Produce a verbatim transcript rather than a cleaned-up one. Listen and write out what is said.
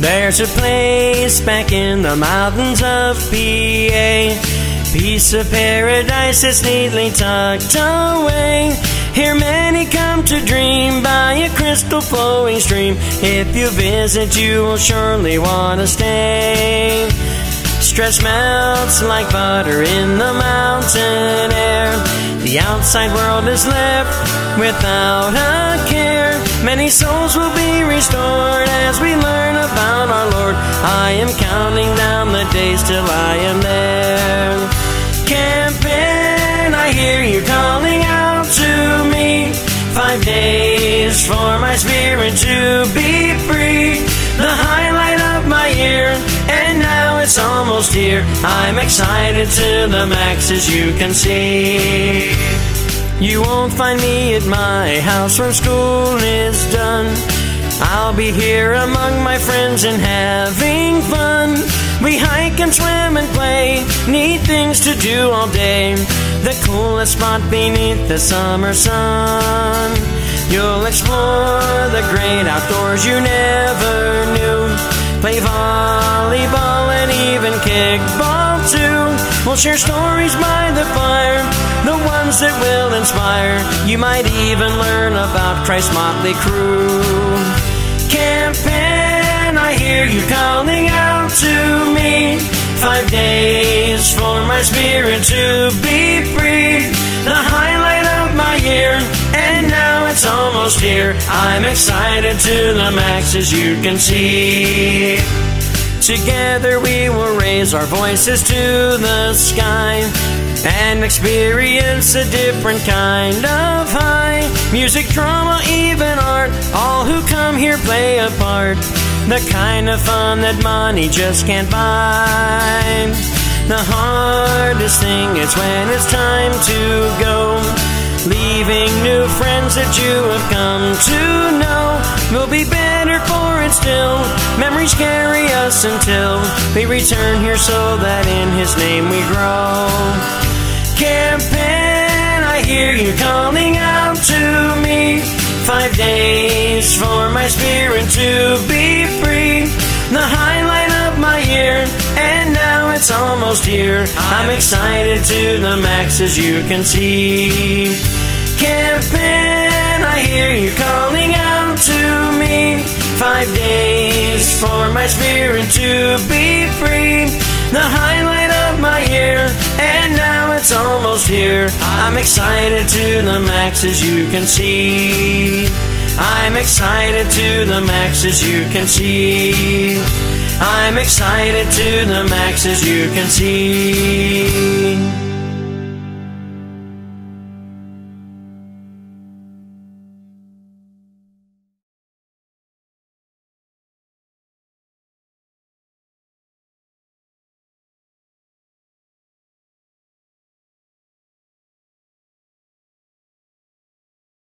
There's a place back in the mountains of P A, piece of paradise that's neatly tucked away. Here many come to dream by a crystal flowing stream. If you visit, you will surely want to stay. Stress melts like butter in the mountain air. The outside world is left without a care. Many souls will be restored as we learn about our Lord. I am counting down the days till I am there. Camp Penn, I hear you calling out to me. Five days for my spirit to be free. The highlight of my year, and now it's almost here. I'm excited to the max, as you can see. You won't find me at my house when school is done. I'll be here among my friends and having fun. We hike and swim and play, need things to do all day. The coolest spot beneath the summer sun. You'll explore the great outdoors you never knew. Play volleyball and even kickball too. We'll share stories by the fire, the ones that will inspire. You might even learn about Christ's motley crew. Camp Penn, I hear you calling out to me. Five days for my spirit to be free. The highlight of my year, and now it's almost here. I'm excited to the max, as you can see. Together we will raise our voices to the sky and experience a different kind of high. Music, drama, even art, all who come here play a part. The kind of fun that money just can't buy. The hardest thing is when it's time to go, leaving new friends that you have come to know. We'll be better for it still, memories carry us until we return here, so that in His name we grow. Camp Penn, I hear you calling out to me. Five days for my spirit to be free. The highlight of my year, and now it's almost here. I'm excited to the max, as you can see. Camp Penn, I hear you calling out to me. Five days for my spirit to be free. The highlight of my year, and now it's almost here. I'm excited to the max, as you can see. I'm excited to the max, as you can see. I'm excited to the max, as you can see.